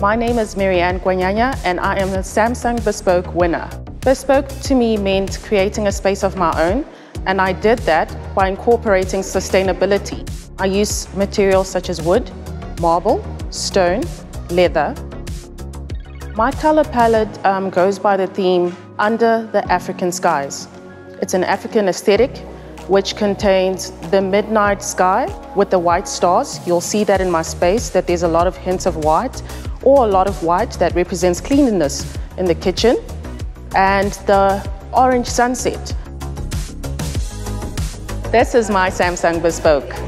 My name is Mary-Anne Gwanyana and I am the Samsung Bespoke winner. Bespoke to me meant creating a space of my own, and I did that by incorporating sustainability. I use materials such as wood, marble, stone, leather. My color palette goes by the theme Under the African Skies. It's an African aesthetic which contains the midnight sky with the white stars. You'll see that in my space, that there's a lot of hints of white, or a lot of white that represents cleanliness in the kitchen, and the orange sunset. This is my Samsung Bespoke.